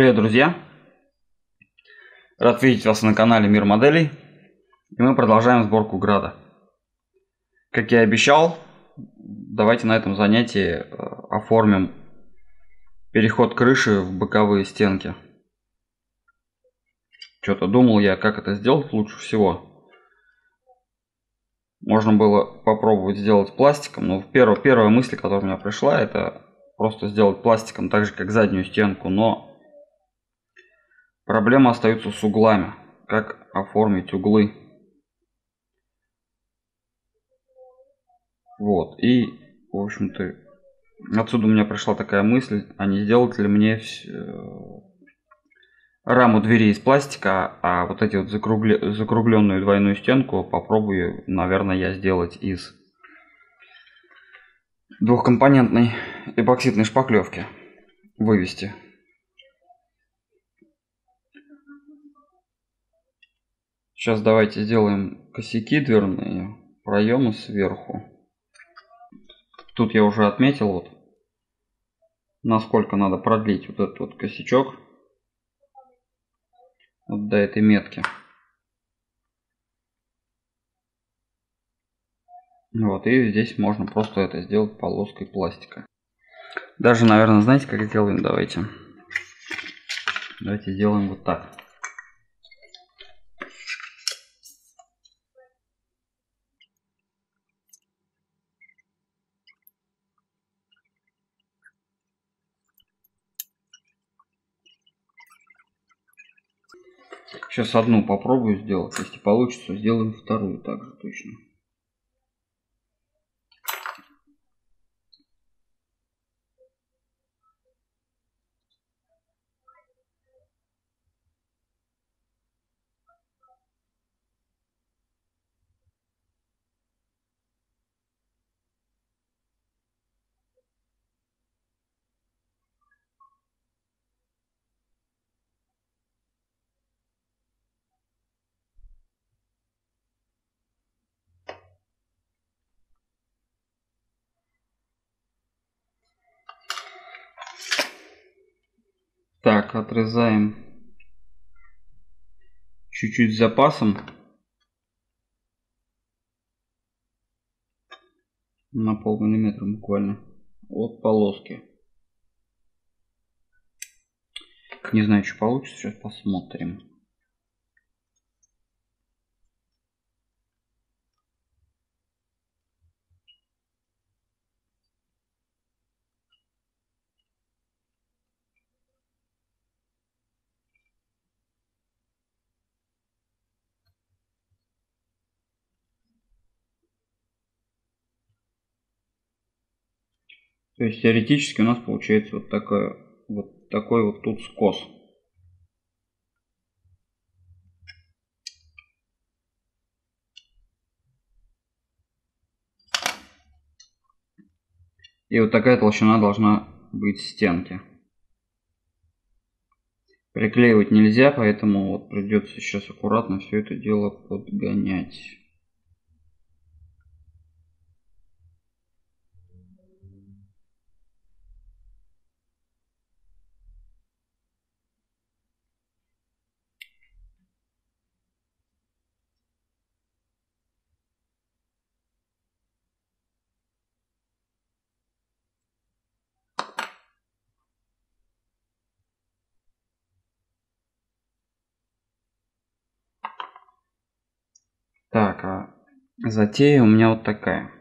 Привет, друзья! Рад видеть вас на канале Мир Моделей. И мы продолжаем сборку града. Как я и обещал, давайте на этом занятии оформим переход крыши в боковые стенки. Что-то думал я, как это сделать лучше всего. Можно было попробовать сделать пластиком, но первая мысль, которая у меня пришла, это просто сделать пластиком так же, как заднюю стенку, но проблемы остаются с углами. Как оформить углы? Вот, и, в общем-то, отсюда у меня пришла такая мысль, а не сделать ли мне раму двери из пластика, а вот эти вот закругленную двойную стенку попробую, наверное, я сделать из двухкомпонентной эпоксидной шпаклевки, вывести. Сейчас давайте сделаем косяки дверные, проемы сверху. Тут я уже отметил, вот, насколько надо продлить вот этот вот косячок вот до этой метки. Вот, и здесь можно просто это сделать полоской пластика. Даже, наверное, знаете, как делаем? Давайте сделаем вот так. Сейчас одну попробую сделать, если получится, сделаем вторую также точно. Так, отрезаем чуть-чуть с запасом на полмиллиметра буквально от полоски. Не знаю, что получится, сейчас посмотрим. То есть теоретически у нас получается вот такой вот тут скос. И вот такая толщина должна быть стенки. Приклеивать нельзя, поэтому вот придется сейчас аккуратно все это дело подгонять. Так, а затея у меня вот такая.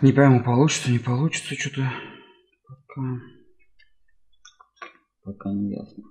Не пойму, получится, не получится, что-то пока не ясно.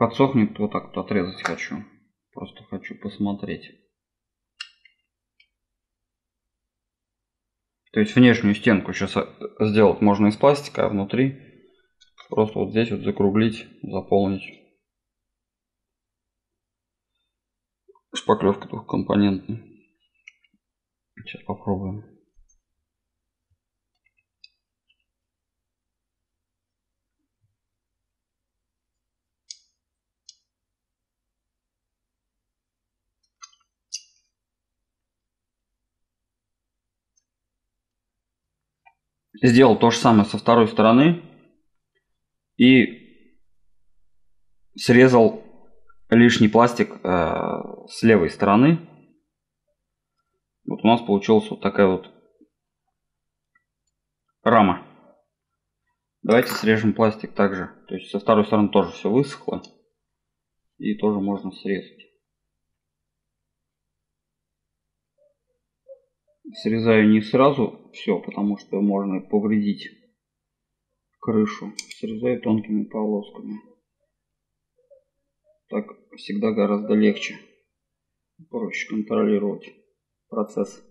Подсохнет, вот так вот отрезать хочу. Просто хочу посмотреть. То есть внешнюю стенку сейчас сделать можно из пластика, а внутри просто вот здесь вот закруглить, заполнить. Шпаклевка двухкомпонентная. Сейчас попробуем. Сделал то же самое со второй стороны и срезал лишний пластик с левой стороны. Вот у нас получилась вот такая вот рама. Давайте срежем пластик также. То есть со второй стороны тоже все высохло и тоже можно срезать. Срезаю не сразу все, потому что можно повредить крышу. Срезаю тонкими полосками. Так всегда гораздо легче. Проще контролировать процесс.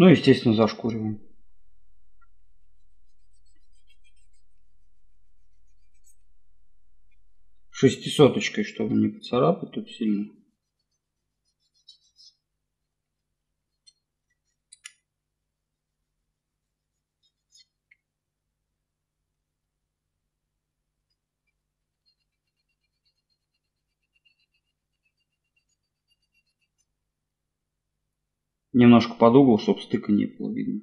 Ну, естественно, зашкуриваем. Шестисоточкой, чтобы не поцарапать тут сильно. Немножко под угол, чтобы стыка не было видно.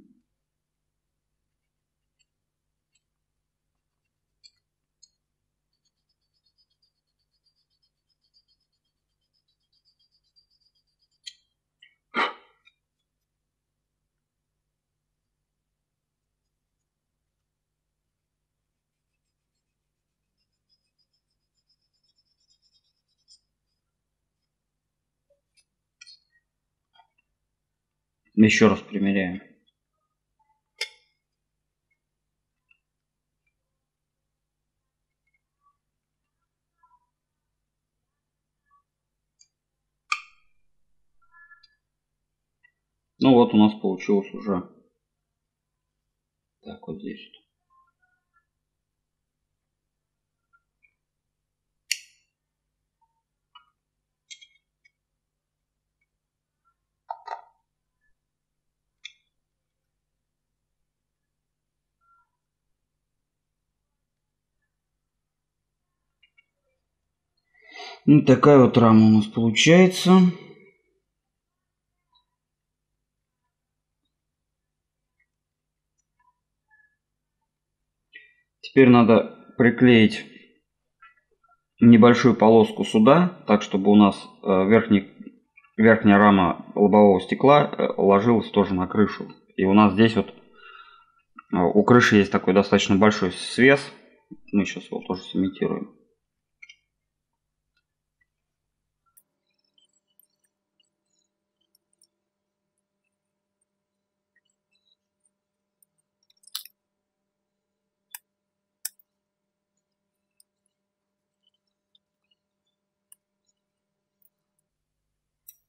Еще раз примеряем. Ну вот у нас получилось уже. Так, вот здесь. Ну, такая вот рама у нас получается. Теперь надо приклеить небольшую полоску сюда, так чтобы у нас верхняя рама лобового стекла ложилась тоже на крышу. И у нас здесь вот у крыши есть такой достаточно большой свес. Мы сейчас его тоже сымитируем.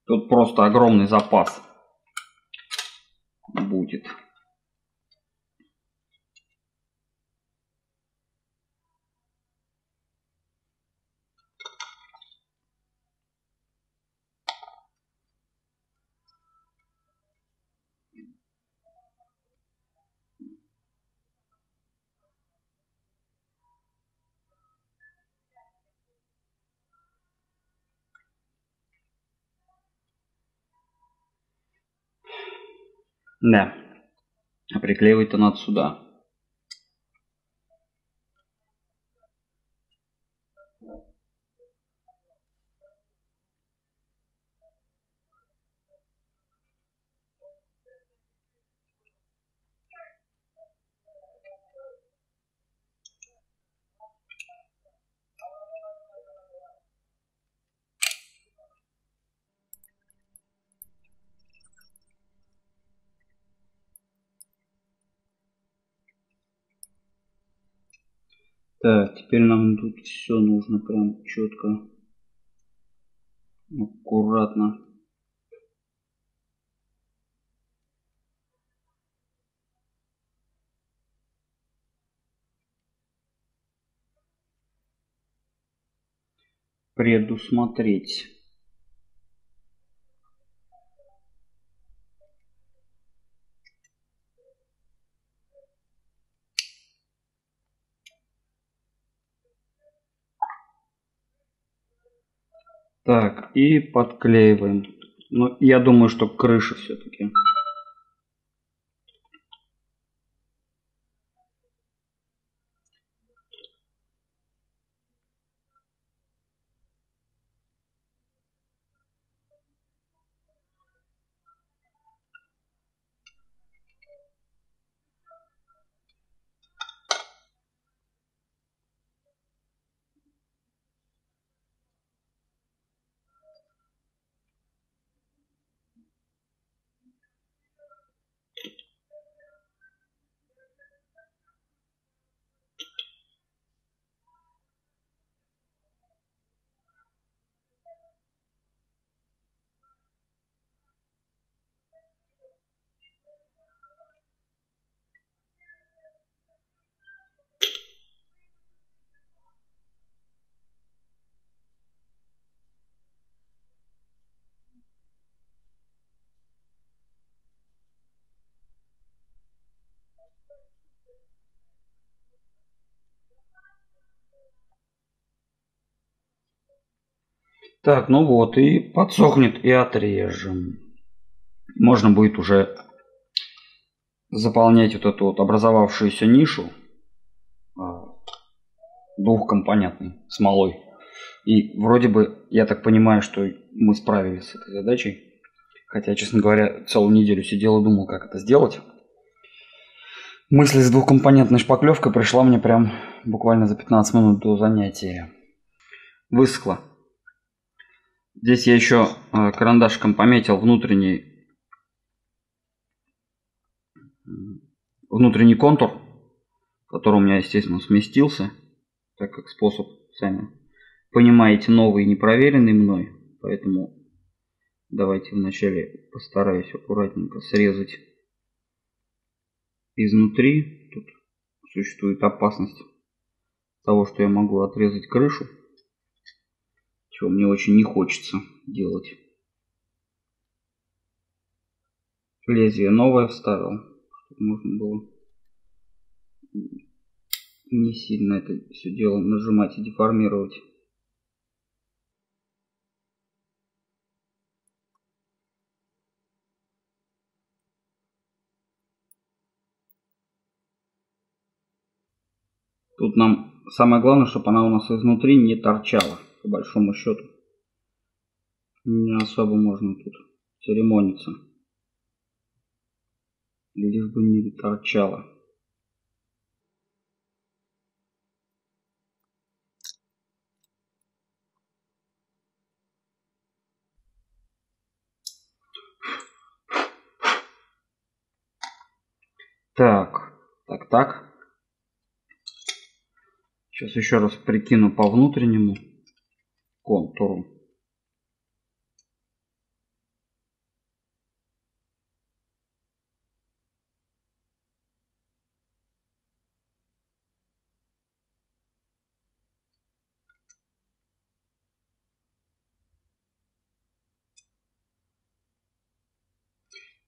Тут просто огромный запас будет. Да, а приклеивать-то надо сюда. Так, теперь нам тут все нужно прям четко, аккуратно. Предусмотреть. Так, и подклеиваем. Ну, я думаю, что крыша все-таки. Так, ну вот, и подсохнет, и отрежем. Можно будет уже заполнять вот эту вот образовавшуюся нишу двухкомпонентной смолой. И вроде бы, я так понимаю, что мы справились с этой задачей. Хотя, честно говоря, целую неделю сидел и думал, как это сделать. Мысль с двухкомпонентной шпаклевкой пришла мне прям буквально за 15 минут до занятия. Высохло. Здесь я еще карандашиком пометил внутренний контур, который у меня, естественно, сместился, так как способ, сами понимаете, новый и непроверенный мной. Поэтому давайте вначале постараюсь аккуратненько срезать изнутри. Тут существует опасность того, что я могу отрезать крышу, чего мне очень не хочется делать. Лезвие новое вставил, чтобы можно было не сильно это все дело нажимать и деформировать. Тут нам самое главное, чтобы она у нас изнутри не торчала. По большому счету не особо можно тут церемониться, лишь бы не торчало. Так, сейчас еще раз прикину по внутреннему контуру.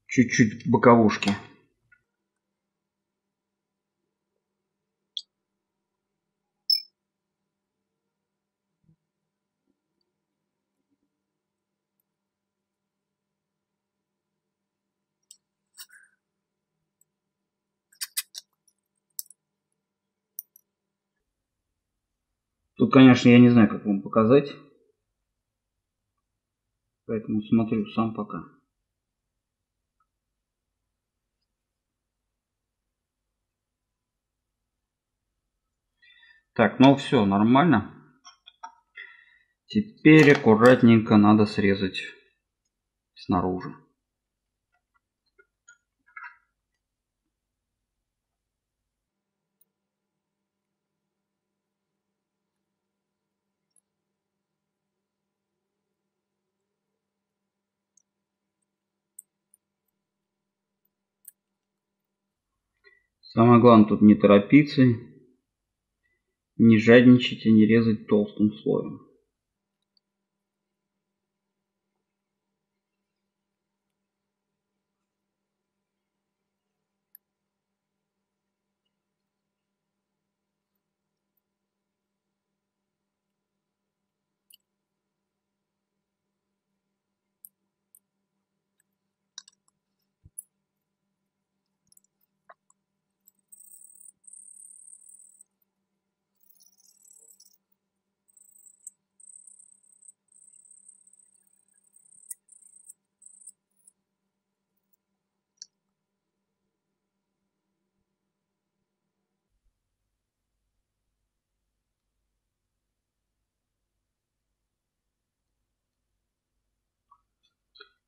чуть-чуть боковушки. Тут, конечно, я не знаю, как вам показать, поэтому смотрю сам пока. Так, ну все, нормально. Теперь аккуратненько надо срезать снаружи. Самое главное тут не торопиться, не жадничать и не резать толстым слоем.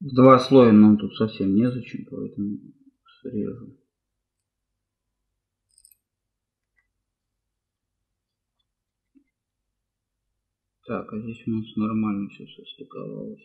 Два слоя нам тут совсем незачем, поэтому срежу. Так, а здесь у нас нормально все состыковалось.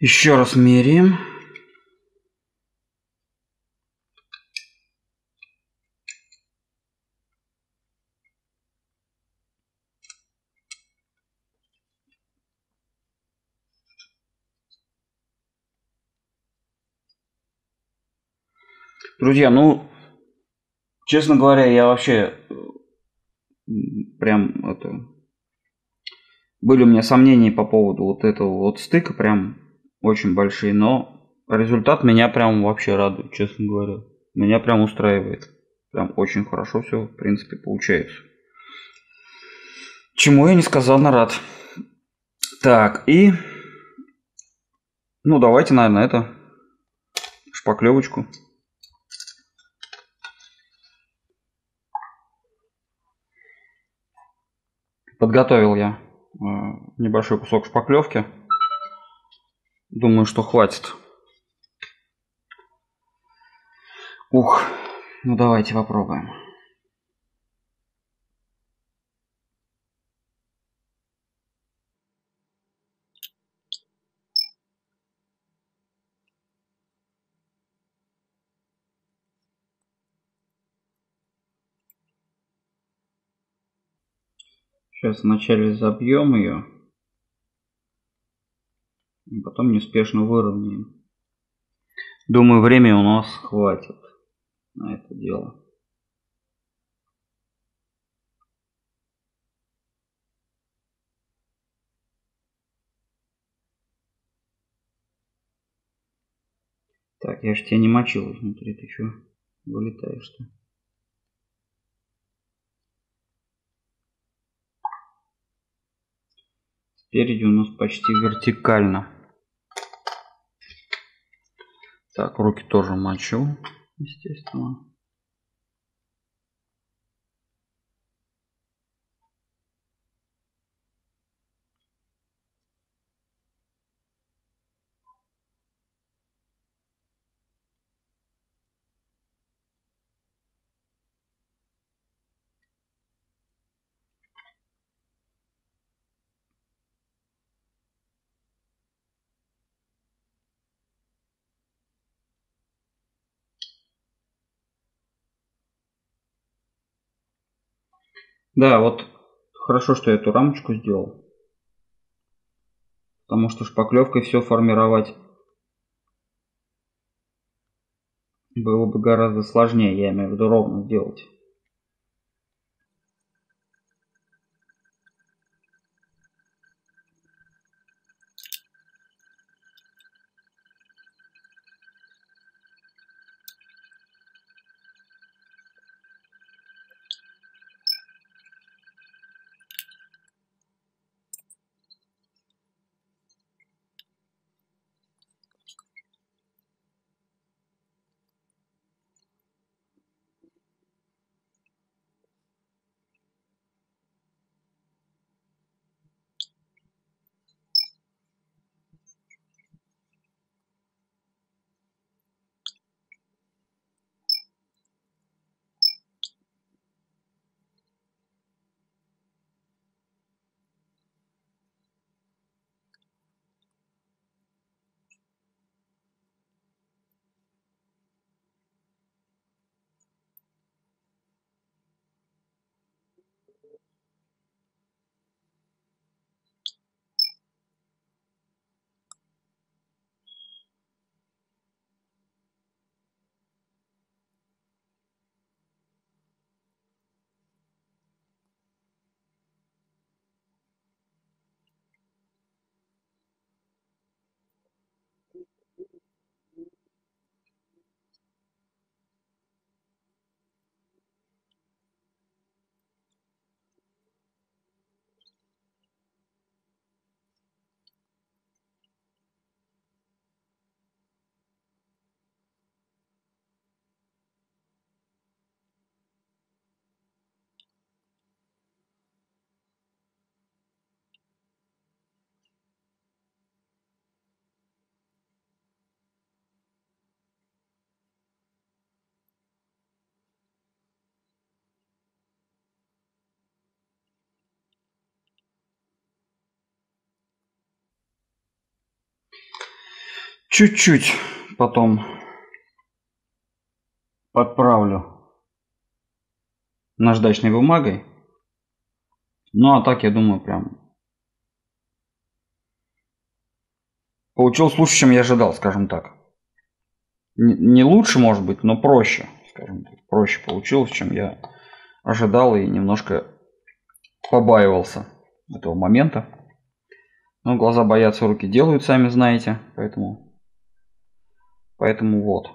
Еще раз меряем. Друзья, ну, честно говоря, я вообще прям это... Были у меня сомнения по поводу вот этого вот стыка, прям... Очень большие, но результат меня прям вообще радует, честно говоря. Меня прям устраивает. Прям очень хорошо все, в принципе, получается. Чему я несказанно рад. Так, и... Ну, давайте, наверное, это... шпаклевочку. Подготовил я небольшой кусок шпаклевки. Думаю, что хватит. Ух, ну давайте попробуем. Сейчас вначале забьем ее. И потом неспешно выровняем. Думаю, времени у нас хватит на это дело. Так, я же тебя не мочил изнутри, ты что вылетаешь-то? Спереди у нас почти вертикально. Так, руки тоже мочу, естественно. Да, вот хорошо, что я эту рамочку сделал. Потому что шпаклевкой все формировать было бы гораздо сложнее, я имею в виду ровно сделать. Чуть-чуть потом подправлю наждачной бумагой. Ну а так, я думаю, прям получилось лучше, чем я ожидал, скажем так. Не лучше, может быть, но проще, скажем так. Проще получилось, чем я ожидал, и немножко побаивался этого момента. Но глаза боятся, руки делают, сами знаете, поэтому... Поэтому вот.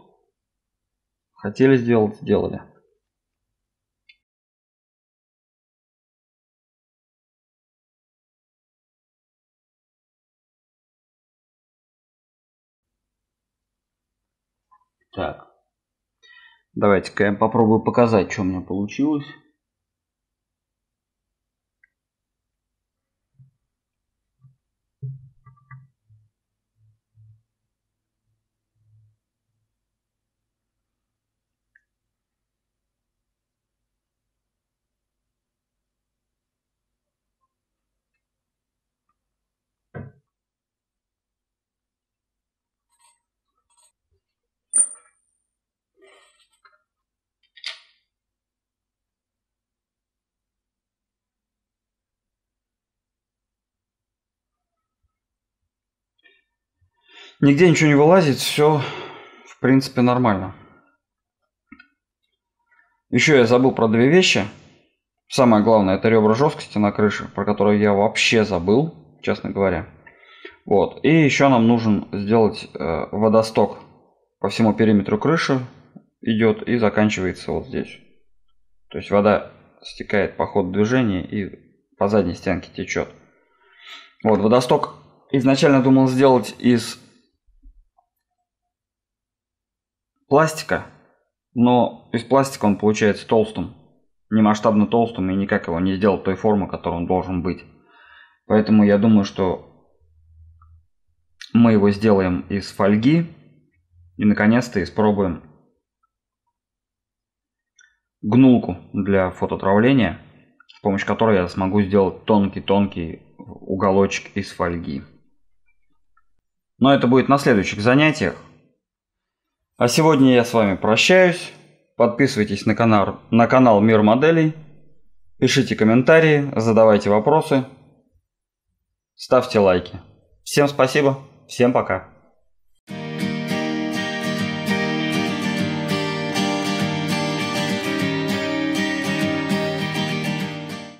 Хотели сделать, сделали. Так. Давайте-ка я попробую показать, что у меня получилось. Нигде ничего не вылазит, все в принципе нормально. Еще я забыл про две вещи. Самое главное — это ребра жесткости на крыше, про которые я вообще забыл, честно говоря. Вот. И еще нам нужен сделать водосток. По всему периметру крыши идет и заканчивается вот здесь. То есть вода стекает по ходу движения и по задней стенке течет. Вот водосток изначально думал сделать из пластика, но из пластика он получается толстым, немасштабно толстым, и никак его не сделал той формы, которой он должен быть. Поэтому я думаю, что мы его сделаем из фольги и наконец-то испробуем гнулку для фототравления, с помощью которой я смогу сделать тонкий-тонкий уголочек из фольги. Но это будет на следующих занятиях. А сегодня я с вами прощаюсь. Подписывайтесь на канал Мир Моделей. Пишите комментарии, задавайте вопросы, ставьте лайки. Всем спасибо, всем пока.